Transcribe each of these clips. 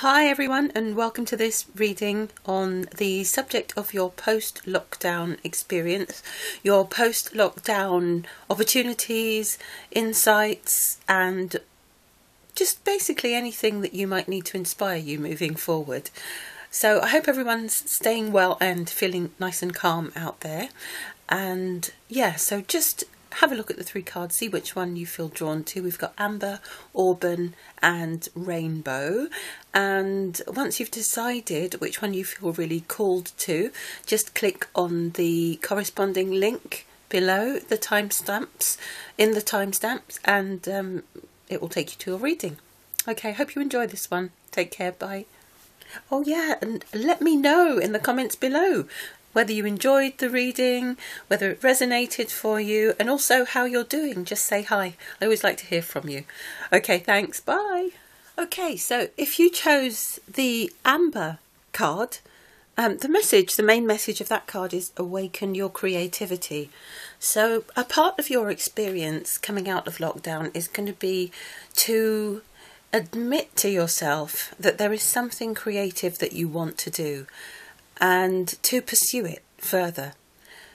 Hi everyone, and welcome to this reading on the subject of your post-lockdown experience, your post-lockdown opportunities, insights, and just basically anything that you might need to inspire you moving forward. So I hope everyone's staying well and feeling nice and calm out there. And yeah, so just have a look at the three cards, see which one you feel drawn to. We've got Amber, Auburn and Rainbow. And once you've decided which one you feel really called to, just click on the corresponding link below the timestamps, and it will take you to a reading. Okay, hope you enjoy this one. Take care, bye. Oh yeah, and let me know in the comments below whether you enjoyed the reading, whether it resonated for you, and also how you're doing. Just say hi. I always like to hear from you. Okay, thanks. Bye. Okay, so if you chose the Amber card, the main message of that card is awaken your creativity. So a part of your experience coming out of lockdown is going to be to admit to yourself that there is something creative that you want to do, and to pursue it further.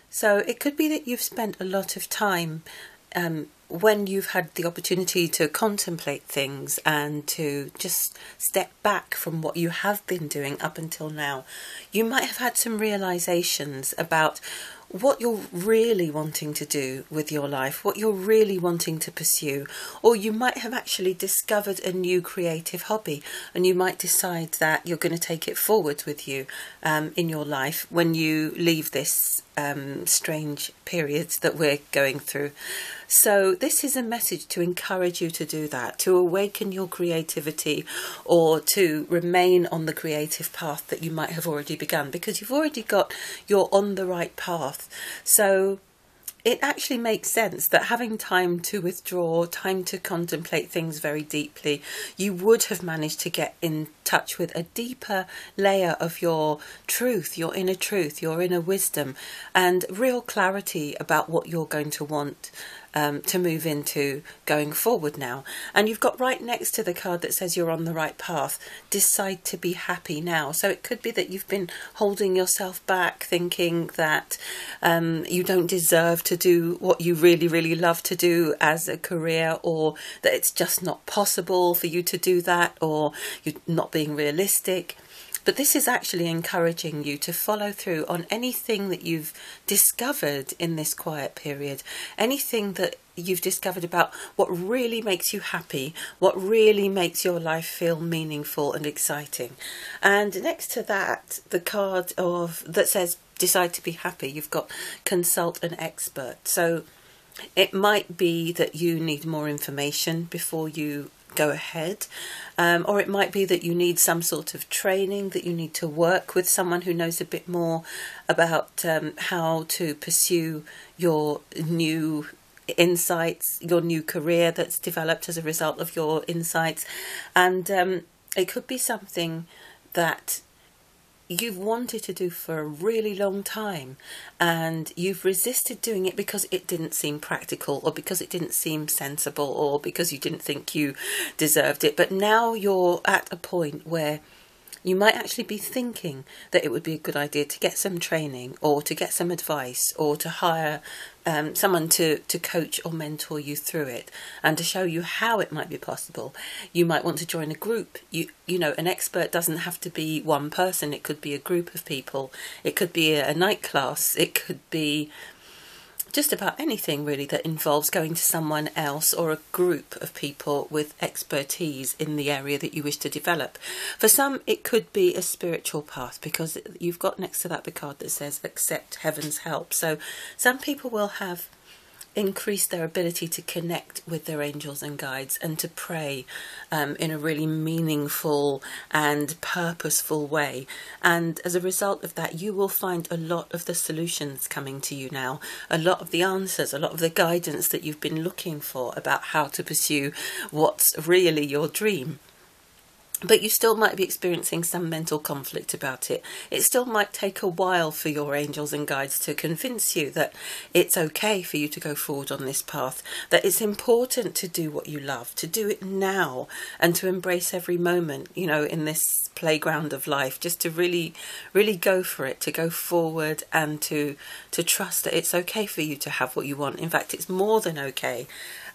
So it could be that you've spent a lot of time when you've had the opportunity to contemplate things and to just step back from what you have been doing up until now. You might have had some realizations about what you're really wanting to do with your life, what you're really wanting to pursue, or you might have actually discovered a new creative hobby and you might decide that you're going to take it forward with you in your life when you leave this strange period that we're going through. So this is a message to encourage you to do that, to awaken your creativity or to remain on the creative path that you might have already begun, because you've already got, you're on the right path. So it actually makes sense that having time to withdraw, time to contemplate things very deeply, you would have managed to get in touch with a deeper layer of your truth, your inner wisdom, and real clarity about what you're going to want to move into going forward now. And you've got right next to the card that says you're on the right path, decide to be happy now. So it could be that you've been holding yourself back, thinking that you don't deserve to do what you really, really love to do as a career, or that it's just not possible for you to do that, or you're not being realistic. But this is actually encouraging you to follow through on anything that you've discovered in this quiet period, anything that you've discovered about what really makes you happy, what really makes your life feel meaningful and exciting. And next to that, the card that says decide to be happy, you've got consult an expert. So it might be that you need more information before you go ahead, or it might be that you need some sort of training, that you need to work with someone who knows a bit more about how to pursue your new insights, your new career that's developed as a result of your insights. And it could be something that you've wanted to do for a really long time and you've resisted doing it because it didn't seem practical, or because it didn't seem sensible, or because you didn't think you deserved it. But now you're at a point where you might actually be thinking that it would be a good idea to get some training, or to get some advice, or to hire someone to coach or mentor you through it and to show you how it might be possible. You might want to join a group. You know, an expert doesn't have to be one person. It could be a group of people. It could be a night class. It could be just about anything really that involves going to someone else or a group of people with expertise in the area that you wish to develop. For some, it could be a spiritual path, because you've got next to that the card that says accept heaven's help. So some people will have increased their ability to connect with their angels and guides and to pray in a really meaningful and purposeful way. And as a result of that, you will find a lot of the solutions coming to you now, a lot of the answers, a lot of the guidance that you've been looking for about how to pursue what's really your dream. But you still might be experiencing some mental conflict about it. It still might take a while for your angels and guides to convince you that it's okay for you to go forward on this path, that it's important to do what you love, to do it now, and to embrace every moment, you know, in this playground of life, just to really, really go for it, to go forward and to trust that it's okay for you to have what you want. In fact, it's more than okay.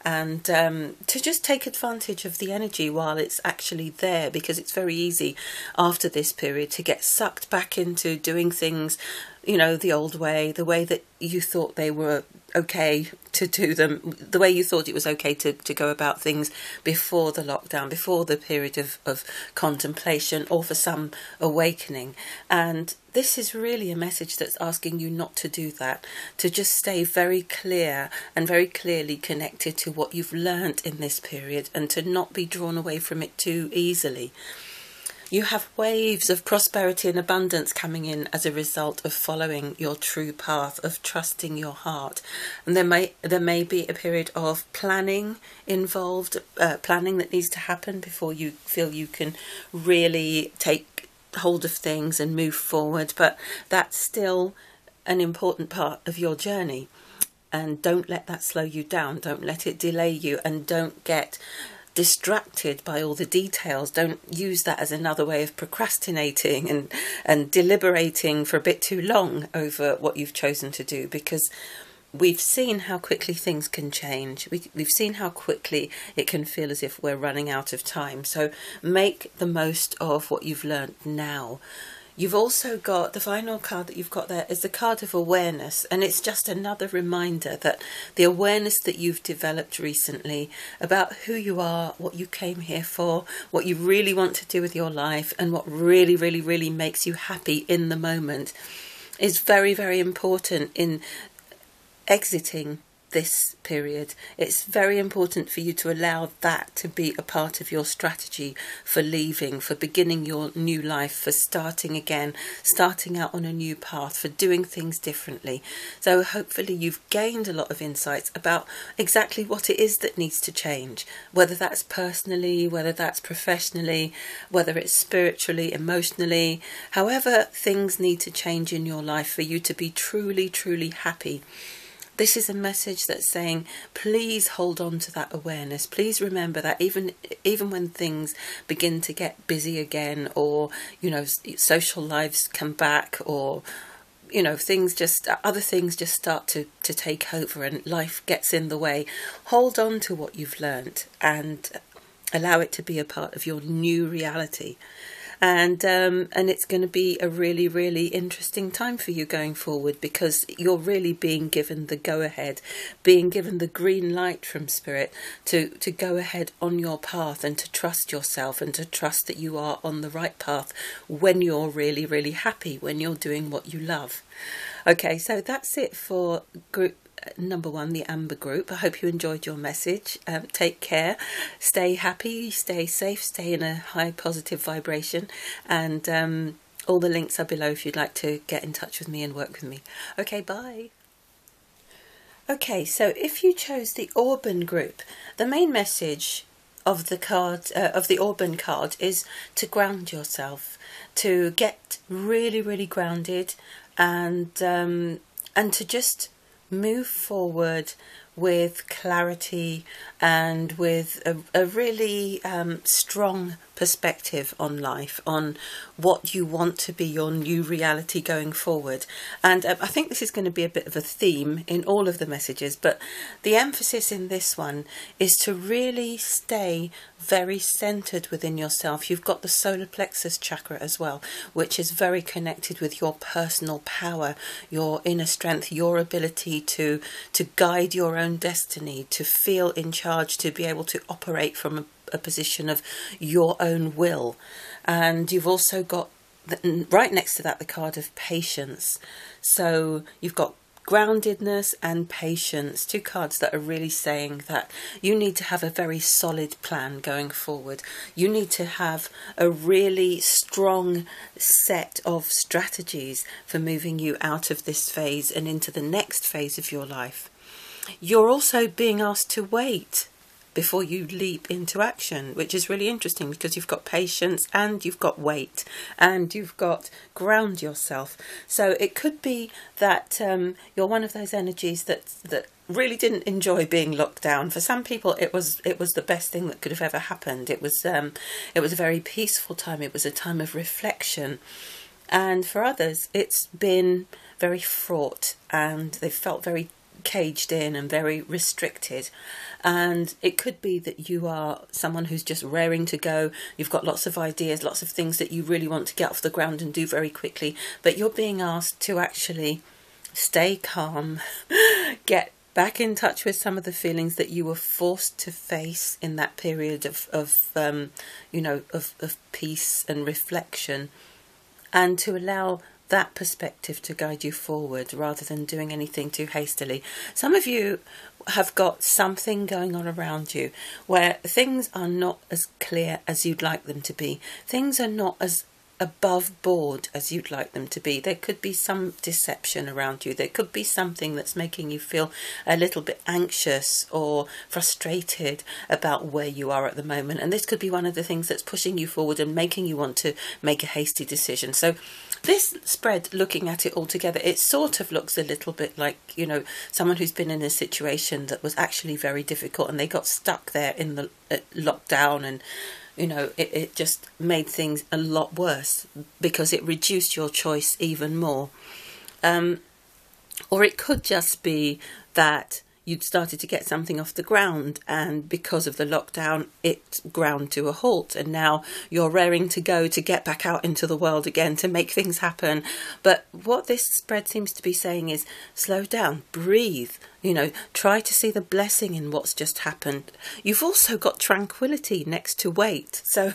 And to just take advantage of the energy while it's actually there, because it's very easy after this period to get sucked back into doing things, you know, the old way, the way that you thought they were okay to do them, the way you thought it was okay to go about things before the lockdown, before the period of contemplation or for some awakening. And this is really a message that's asking you not to do that, to just stay very clear and very clearly connected to what you've learnt in this period and to not be drawn away from it too easily. You have waves of prosperity and abundance coming in as a result of following your true path, of trusting your heart. And there may be a period of planning involved, planning that needs to happen before you feel you can really take hold of things and move forward. But that's still an important part of your journey. And don't let that slow you down. Don't let it delay you, and don't get distracted by all the details. Don't use that as another way of procrastinating and deliberating for a bit too long over what you've chosen to do, because we've seen how quickly things can change. We've seen how quickly it can feel as if we're running out of time. So make the most of what you've learned now. You've also got the final card that you've got there is the card of awareness, and it's just another reminder that the awareness that you've developed recently about who you are, what you came here for, what you really want to do with your life, and what really, really, really makes you happy in the moment is very, very important in exiting this period. It's very important for you to allow that to be a part of your strategy for leaving, for beginning your new life, for starting again, starting out on a new path, for doing things differently. So hopefully you've gained a lot of insights about exactly what it is that needs to change, whether that's personally, whether that's professionally, whether it's spiritually, emotionally, however things need to change in your life for you to be truly, truly happy. This is a message that's saying, please hold on to that awareness. Please remember that even when things begin to get busy again, or, you know, social lives come back, or, you know, other things just start to take over and life gets in the way, hold on to what you've learnt and allow it to be a part of your new reality. And it's going to be a really, really interesting time for you going forward, because you're really being given the go-ahead, being given the green light from Spirit to go ahead on your path and to trust yourself and to trust that you are on the right path when you're really, really happy, when you're doing what you love. Okay, so that's it for group number one, the Amber group. I hope you enjoyed your message. Take care, stay happy, stay safe, stay in a high positive vibration, and all the links are below if you'd like to get in touch with me and work with me. Okay, bye. Okay, so if you chose the Auburn group, the main message of the card of the Auburn card is to ground yourself, to get really, really grounded, and to just move forward with clarity and with a really strong perspective on life, on what you want to be your new reality going forward. And I think this is going to be a bit of a theme in all of the messages, but the emphasis in this one is to really stay very centered within yourself. You've got the solar plexus chakra as well, which is very connected with your personal power, your inner strength, your ability to guide your own destiny, to feel in charge, to be able to operate from a position of your own will. And you've also got right next to that the card of patience. So you've got groundedness and patience, two cards that are really saying that you need to have a very solid plan going forward. You need to have a really strong set of strategies for moving you out of this phase and into the next phase of your life. You're also being asked to wait before you leap into action, which is really interesting because you've got patience and you've got weight and you've got ground yourself. So it could be that you're one of those energies that really didn't enjoy being locked down. For some people, it was the best thing that could have ever happened. It was a very peaceful time. It was a time of reflection. And for others, it's been very fraught and they felt very caged in and very restricted. And it could be that you are someone who's just raring to go. You've got lots of ideas, lots of things that you really want to get off the ground and do very quickly. But you're being asked to actually stay calm, get back in touch with some of the feelings that you were forced to face in that period of peace and reflection, and to allow that perspective to guide you forward rather than doing anything too hastily. Some of you have got something going on around you where things are not as clear as you'd like them to be. Things are not as above board as you'd like them to be. There could be some deception around you. There could be something that's making you feel a little bit anxious or frustrated about where you are at the moment. And this could be one of the things that's pushing you forward and making you want to make a hasty decision. So this spread, looking at it all together, it sort of looks a little bit like, you know, someone who's been in a situation that was actually very difficult and they got stuck there in the lockdown, and you know, it just made things a lot worse because it reduced your choice even more. Or it could just be that you'd started to get something off the ground, and because of the lockdown, it ground to a halt, and now you're raring to go to get back out into the world again to make things happen. But what this spread seems to be saying is slow down, breathe, you know, try to see the blessing in what's just happened. You've also got tranquility next to weight. So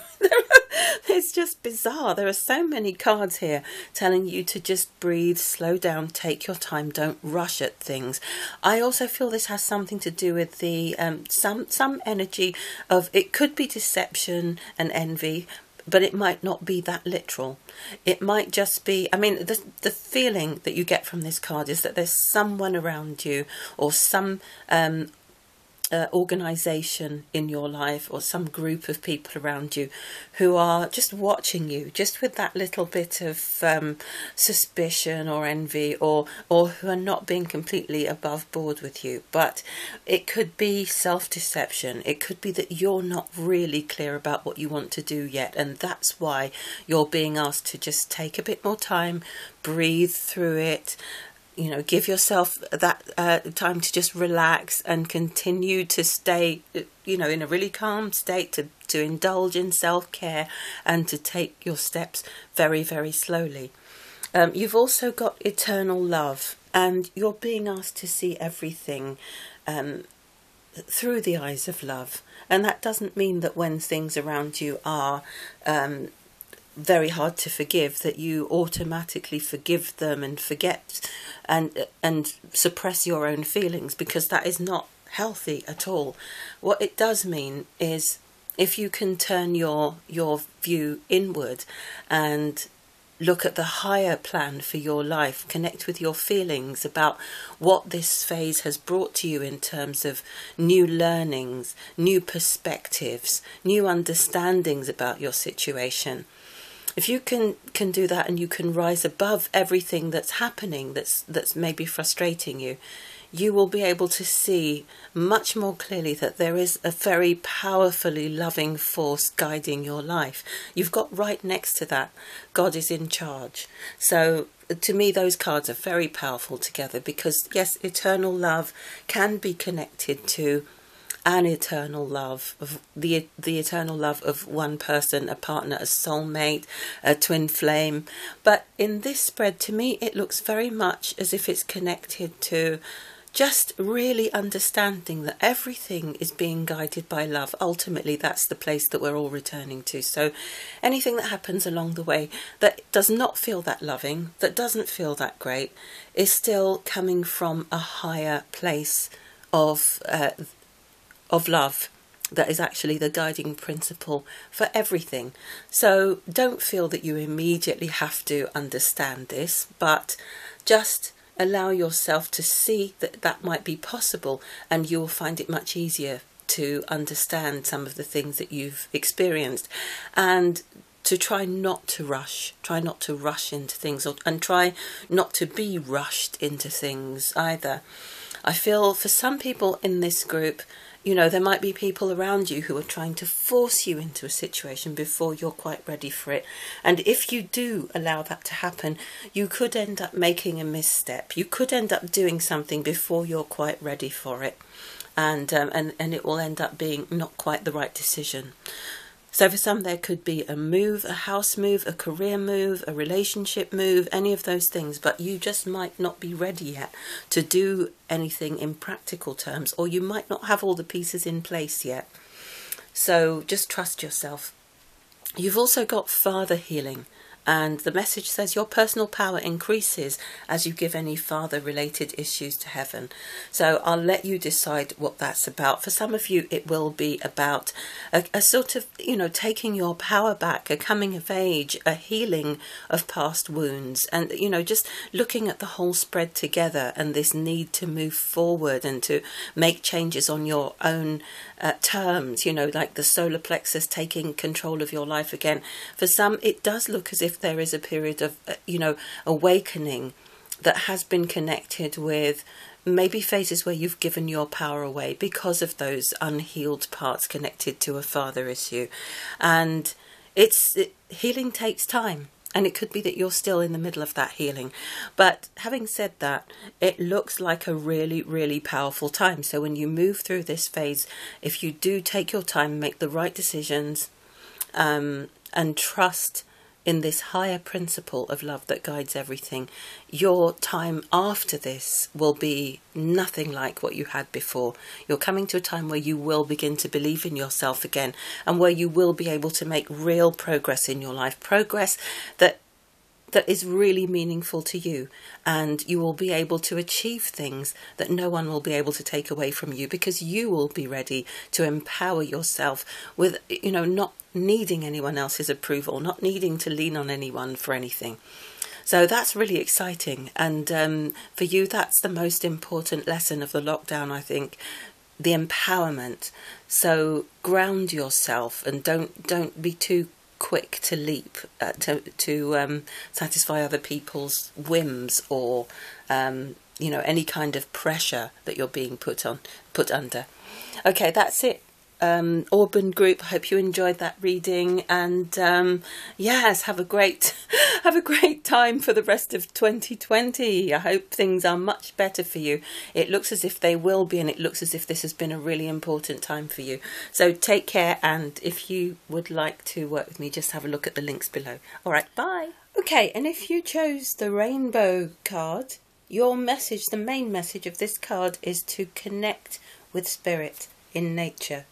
it's just bizarre. There are so many cards here telling you to just breathe, slow down, take your time, don't rush at things. I also feel this has something to do with the some energy of, it could be deception and envy, but it might not be that literal. It might just be, I mean, the feeling that you get from this card is that there's someone around you or some organization in your life or some group of people around you who are just watching you, just with that little bit of suspicion or envy, or who are not being completely above board with you. But it could be self-deception. It could be that you're not really clear about what you want to do yet, and that's why you're being asked to just take a bit more time, breathe through it, you know, give yourself that time to just relax and continue to stay, you know, in a really calm state, to indulge in self-care and to take your steps very, very slowly. You've also got eternal love, and you're being asked to see everything through the eyes of love. And that doesn't mean that when things around you are very hard to forgive, that you automatically forgive them and forget and suppress your own feelings, because that is not healthy at all. What it does mean is if you can turn your view inward and look at the higher plan for your life, connect with your feelings about what this phase has brought to you in terms of new learnings, new perspectives, new understandings about your situation. If you can do that, and you can rise above everything that's happening that's maybe frustrating you, you will be able to see much more clearly that there is a very powerfully loving force guiding your life. You've got right next to that, God is in charge. So to me, those cards are very powerful together, because yes, eternal love can be connected to an eternal love, of the eternal love of one person, a partner, a soulmate, a twin flame. But in this spread, to me, it looks very much as if it's connected to just really understanding that everything is being guided by love. Ultimately, that's the place that we're all returning to. So anything that happens along the way that does not feel that loving, that doesn't feel that great, is still coming from a higher place of love, that is actually the guiding principle for everything. So don't feel that you immediately have to understand this, but just allow yourself to see that that might be possible, and you'll find it much easier to understand some of the things that you've experienced, and to try not to rush into things, and try not to be rushed into things either. I feel for some people in this group, you know, there might be people around you who are trying to force you into a situation before you're quite ready for it. And if you do allow that to happen, you could end up making a misstep. You could end up doing something before you're quite ready for it. And it will end up being not quite the right decision. So for some, there could be a move, a house move, a career move, a relationship move, any of those things. But you just might not be ready yet to do anything in practical terms, or you might not have all the pieces in place yet. So just trust yourself. You've also got Father healing. And the message says your personal power increases as you give any father-related issues to heaven. So I'll let you decide what that's about. For some of you, it will be about a sort of, you know, taking your power back, a coming of age, a healing of past wounds. And, you know, just looking at the whole spread together, and this need to move forward and to make changes on your own terms, you know, like the solar plexus taking control of your life again. For some, it does look as if there is a period of, you know, awakening that has been connected with maybe phases where you've given your power away because of those unhealed parts connected to a father issue. And healing takes time. And it could be that you're still in the middle of that healing. But having said that, it looks like a really, really powerful time. So when you move through this phase, if you do take your time, make the right decisions, and trust in this higher principle of love that guides everything, your time after this will be nothing like what you had before. You're coming to a time where you will begin to believe in yourself again, and where you will be able to make real progress in your life, progress that is really meaningful to you. And you will be able to achieve things that no one will be able to take away from you, because you will be ready to empower yourself with, you know, not needing anyone else's approval, not needing to lean on anyone for anything. So that's really exciting. And for you, that's the most important lesson of the lockdown, I think. The empowerment. So ground yourself, and don't be too quick to leap to satisfy other people's whims, or you know, any kind of pressure that you're being put under. Okay, that's it. Auburn group, hope you enjoyed that reading, and yes, have a great time for the rest of 2020. I hope things are much better for you. It looks as if they will be, and it looks as if this has been a really important time for you. So take care, and if you would like to work with me, just have a look at the links below. All right, bye. Okay, and if you chose the rainbow card, your message, the main message of this card, is to connect with spirit in nature.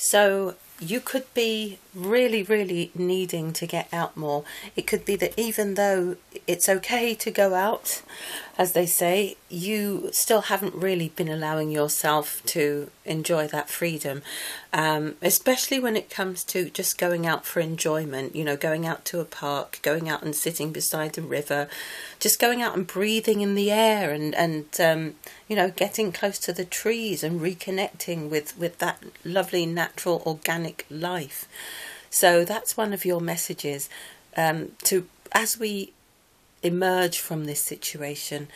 So you could be really, really needing to get out more. It could be that even though it's okay to go out, as they say, you still haven't really been allowing yourself to enjoy that freedom, especially when it comes to just going out for enjoyment, you know, going out to a park, going out and sitting beside the river, just going out and breathing in the air, and you know, getting close to the trees and reconnecting with that lovely natural organic life. So that's one of your messages, to, as we emerge from this situation,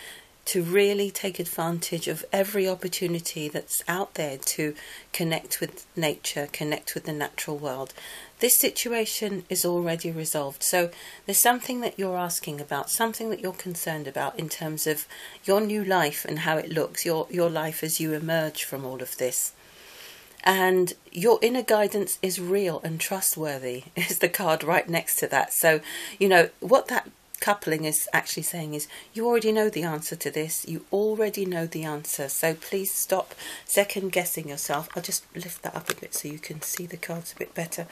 to really take advantage of every opportunity that's out there to connect with nature, connect with the natural world. This situation is already resolved, so there's something that you're asking about, something that you're concerned about in terms of your new life and how it looks, your life as you emerge from all of this. And your inner guidance is real and trustworthy, is the card right next to that. So, you know, what that coupling is actually saying is you already know the answer to this. You already know the answer. So please stop second guessing yourself. I'll just lift that up a bit so you can see the cards a bit better.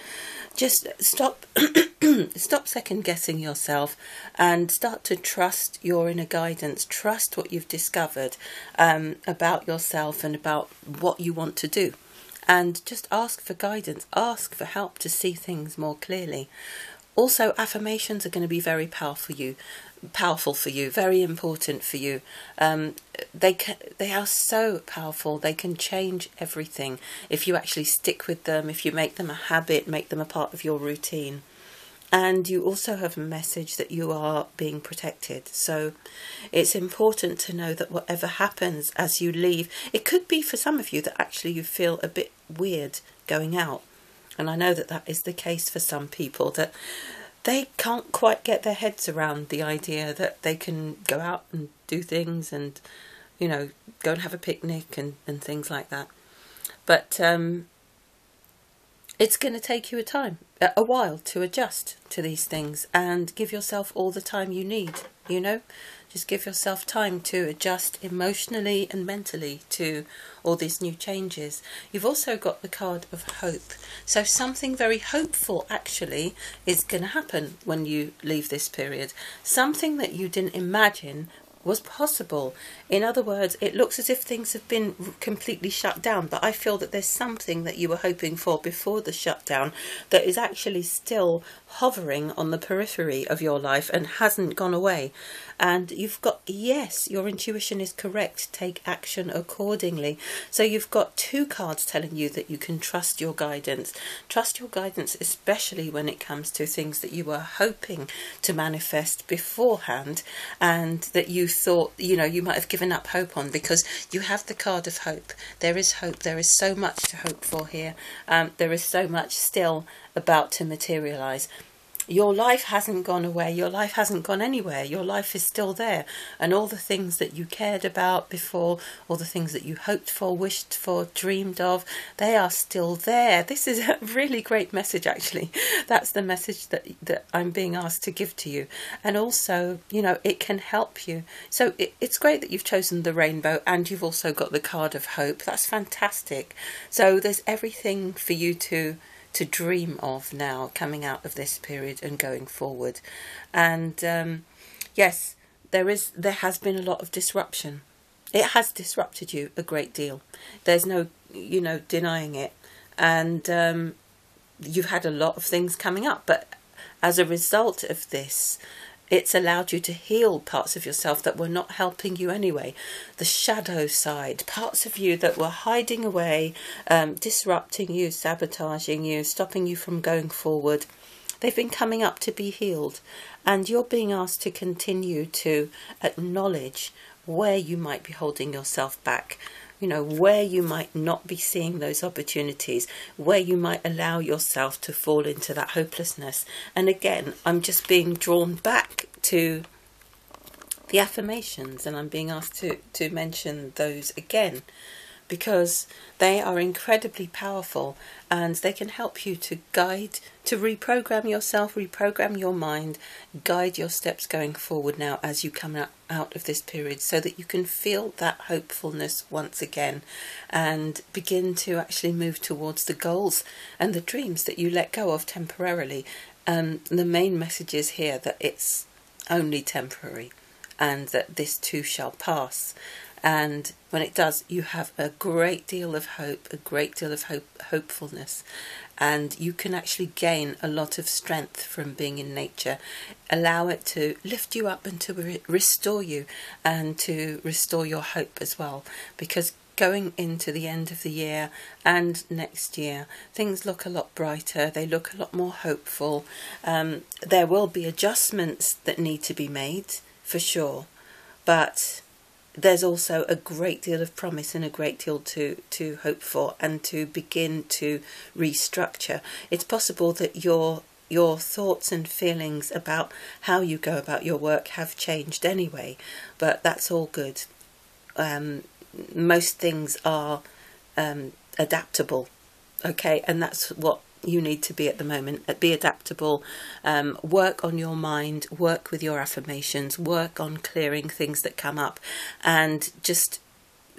Just stop second guessing yourself and start to trust your inner guidance. Trust what you've discovered about yourself and about what you want to do. And just ask for guidance, ask for help to see things more clearly. Also, affirmations are going to be very powerful for you. powerful for you, very important for you. They are so powerful. They can change everything if you actually stick with them, if you make them a habit, make them a part of your routine. And you also have a message that you are being protected. So it's important to know that whatever happens as you leave, it could be for some of you that actually you feel a bit weird going out. And I know that that is the case for some people, that they can't quite get their heads around the idea that they can go out and do things and, you know, go and have a picnic and things like that. But it's going to take you a while to adjust to these things, and give yourself all the time you need, you know. Just give yourself time to adjust emotionally and mentally to all these new changes. You've also got the card of hope. So something very hopeful actually is going to happen when you leave this period. Something that you didn't imagine was possible. In other words, it looks as if things have been completely shut down, but I feel that there's something that you were hoping for before the shutdown that is actually still hovering on the periphery of your life and hasn't gone away. And you've got, yes, your intuition is correct, take action accordingly. So you've got two cards telling you that you can trust your guidance. Trust your guidance, especially when it comes to things that you were hoping to manifest beforehand, and that you thought, you know, you might have given up hope on, because you have the card of hope. There is hope. There is so much to hope for here. There is so much still about to materialize. Your life hasn't gone away. Your life hasn't gone anywhere. Your life is still there. And all the things that you cared about before, all the things that you hoped for, wished for, dreamed of, they are still there. This is a really great message, actually. That's the message that I'm being asked to give to you. And also, you know, it can help you. So it's great that you've chosen the rainbow, and you've also got the card of hope. That's fantastic. So there's everything for you to dream of now, coming out of this period and going forward. And yes, there has been a lot of disruption. It has disrupted you a great deal. There's no, you know, denying it. And you've had a lot of things coming up, but as a result of this, it's allowed you to heal parts of yourself that were not helping you anyway. The shadow side, parts of you that were hiding away, disrupting you, sabotaging you, stopping you from going forward. They've been coming up to be healed. And you're being asked to continue to acknowledge where you might be holding yourself back. You know, where you might not be seeing those opportunities, where you might allow yourself to fall into that hopelessness. And again, I'm just being drawn back to the affirmations, and I'm being asked to mention those again, because they are incredibly powerful, and they can help you to guide, to reprogram yourself, reprogram your mind, guide your steps going forward now as you come out of this period, so that you can feel that hopefulness once again and begin to actually move towards the goals and the dreams that you let go of temporarily. The main message is here that it's only temporary, and that this too shall pass. And when it does, you have a great deal of hope, a great deal of hopefulness, and you can actually gain a lot of strength from being in nature. Allow it to lift you up and to restore you, and to restore your hope as well, because going into the end of the year and next year, things look a lot brighter, they look a lot more hopeful. There will be adjustments that need to be made, for sure, but there's also a great deal of promise and a great deal to hope for and to begin to restructure. It's possible that your thoughts and feelings about how you go about your work have changed anyway, but that's all good. Most things are adaptable, okay, and that's what you need to be at the moment. Be adaptable, work on your mind, work with your affirmations, work on clearing things that come up, and just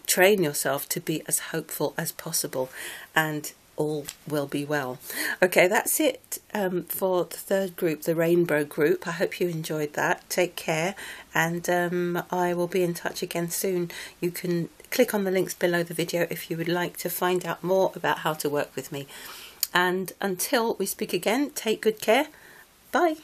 train yourself to be as hopeful as possible, and all will be well. Okay, that's it for the third group, the rainbow group. I hope you enjoyed that. Take care, and I will be in touch again soon. You can click on the links below the video if you would like to find out more about how to work with me. And until we speak again, take good care. Bye.